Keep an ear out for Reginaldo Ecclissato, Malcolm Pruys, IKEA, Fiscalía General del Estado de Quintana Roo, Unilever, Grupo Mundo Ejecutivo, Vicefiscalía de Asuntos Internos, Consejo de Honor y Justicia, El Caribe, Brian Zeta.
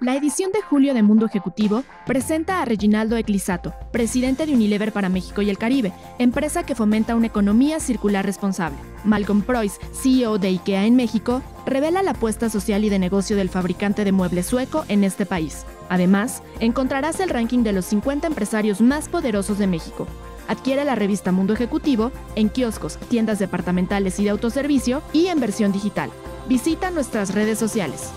La edición de julio de Mundo Ejecutivo presenta a Reginaldo Ecclissato, presidente de Unilever para México y el Caribe, empresa que fomenta una economía circular responsable. Malcolm Pruys, CEO de IKEA en México, revela la apuesta social y de negocio del fabricante de muebles sueco en este país. Además, encontrarás el ranking de los 50 empresarios más poderosos de México. Adquiere la revista Mundo Ejecutivo en kioscos, tiendas departamentales y de autoservicio y en versión digital. Visita nuestras redes sociales.